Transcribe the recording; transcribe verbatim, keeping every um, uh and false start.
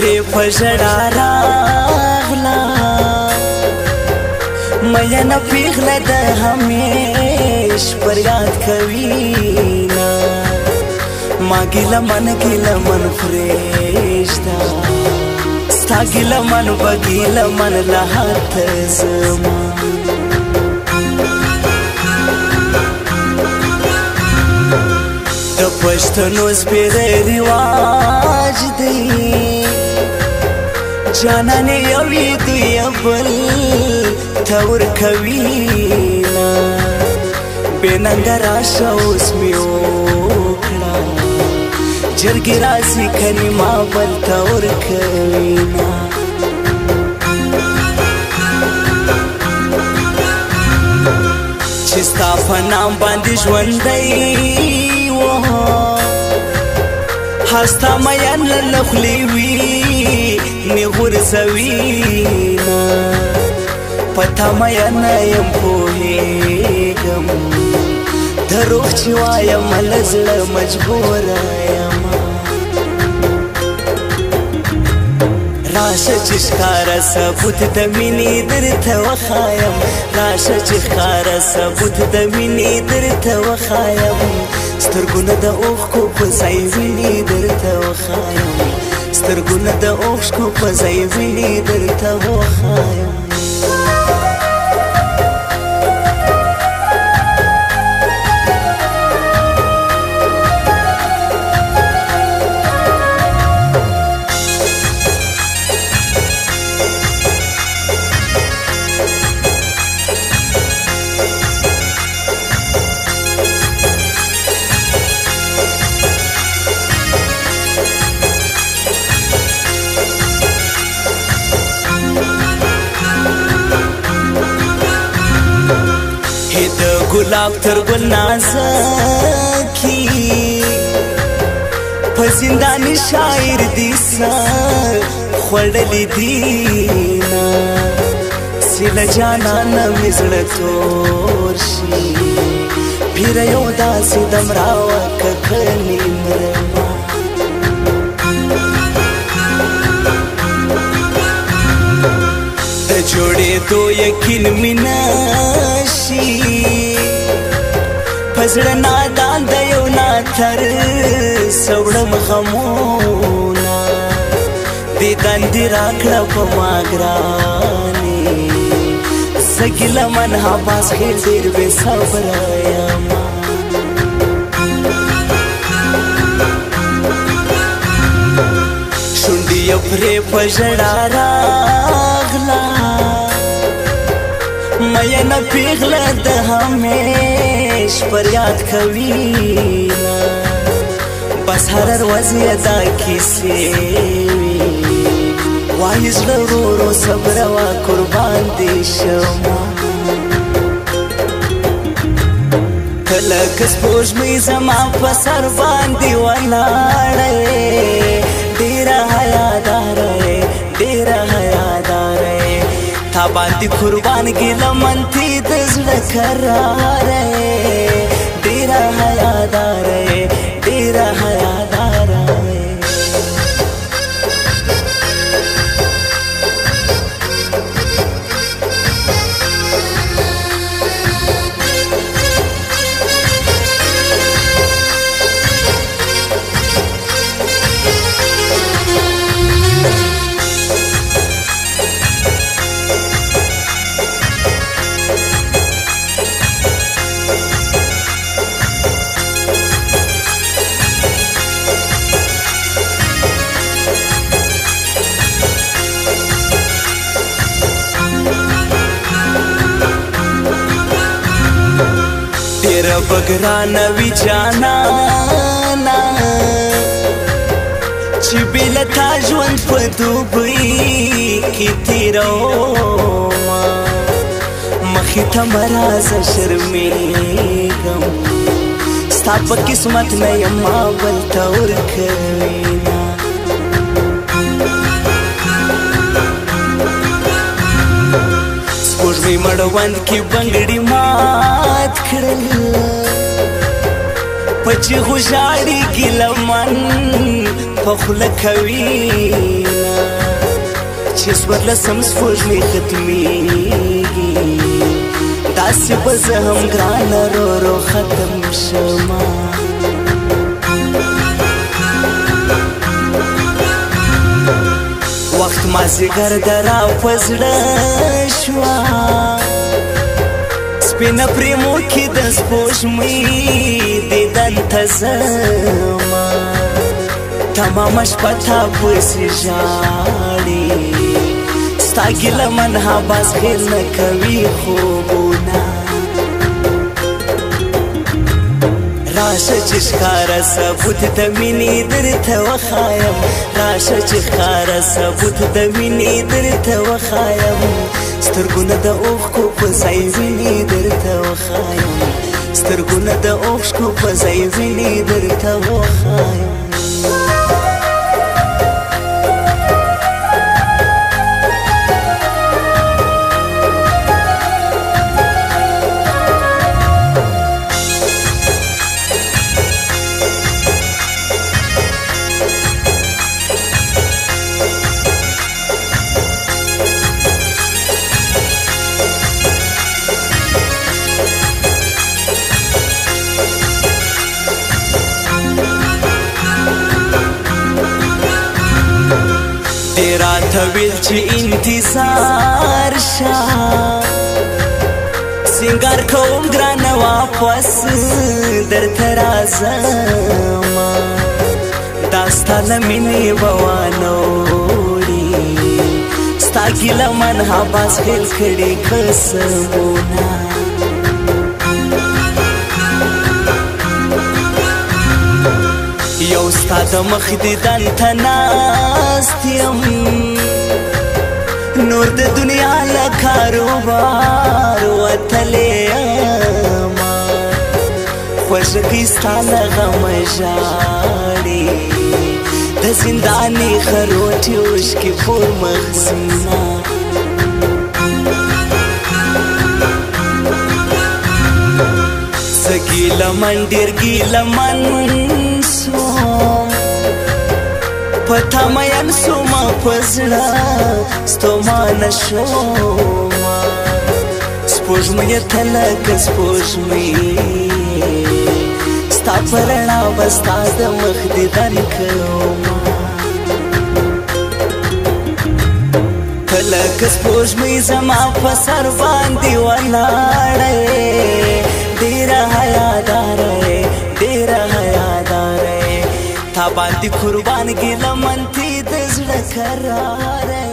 रे फसड़ा रागला मैया न पिघला द हमेश पर याद कवीना मागिला मन गिला मन फ्रेशदा सागिला मन बगीला मन लहात जमा तो पश्तनों पे रिवाज दे जाना ने अभी दुआ बल थवर खवीना बेनंगरा शौस में ओखड़ा जरगिरा सिखनी माँ बल थवर खवीना चिस्ता फनाम बांधिश वंदई हस्ता मयान लखलीवी निगुर सवीना पता मयान यम पोहे गम धरोख चिवाया मलजल मजबूर आयमा राशा चिशकारा सबूत दमिनी दर्द वखायम राशा चिशकारा सबूत दमिनी दर्द वखायम سترګونه د اوښ کو په ځای ویني درته وښایم سترګونه د اوښ کو په ځای ویني درته وښایم गुलाब थर गुलनाज़की फजिंदानी शायर दिसा खड़ली दीना सिल जाना न मिजड़ तोरशी फिर योदा सिदम रावा कखनी मरमा जोड़े तो यकीन मिनाशी फसड़ना दान दयो ना थर सवड़म खमोना दीदी राखड़ा पमागरानी सगिला मन हाबास खेल बे सबराया शुंडी अपरे फसड़ा रागला मयन पिघला द हमें पर याद कवीना बस हर वज़ी अदा की सेवी वाहिज रो रो सबरवा कुर्बान देशमा तलक स्पोज में जमा पसर बांधी वनाड़े डेरा हयादार है डेरा हयादार है था बांधी कुर्बान गिला मन थी दजड़ करार है यादार है तेरा यादार है बगरान विचाना ना चिबिल था जवन पदुबई की तेरा मखिता मराज शर्मे गम स्थापक किस्मत नहीं मावल तौर करेना स्पोर्ट्स मड़वन की बंगड़ी मात खड़ल पच खुशारी गिला मन पखुल खवीना छेश्वरला संस्फोर्णी कदमीगी दास बज हम ग्रान रो रो खत्म शमा वक्त माजी गरगरा पजड़ा शुआ स्पिन प्रेमो की दस पोष में देदन थजमा तमामश पता पुसी जाड़ी स्तागिल मन हा बस खेल कवि हो बोना राश चिष्कार सबूत दमिनी दर्द वखायम राश चिष्कार सबूत दमिनी दर्द वखायम سترګونه د اوښکو په ځای وینې درته وښایم سترګونه د اوښکو په ځای وینې درته وښایم तेरा थविल्च इंतजार शाह सिंगार खोम ग्रान वापस दर्थरा जमा दास्ताल मिनी बवानोरी स्तागिल मन हाबास खेल खड़ी कसबोना یو ستاد مخ دې دلته ناست یم نور د دنیا له کاروبار وتلی یم خوږکي ستا له غمه ژاړي د زندانې خروټې اوښکې پور مغزونه زه ګیله من ډېر ګیله من पता मयन सोमा पजड़ा स्तोमा नशोमा स्पोज मुझे थलक स्पोज में स्तापरणा बस्ता दमख दिदार करोमा थलक स्पोज में जमा पसर बांधी वाला रे देरा हयादार रे देरा था बांधी कुर्बान गिला मन थी दजड़ करार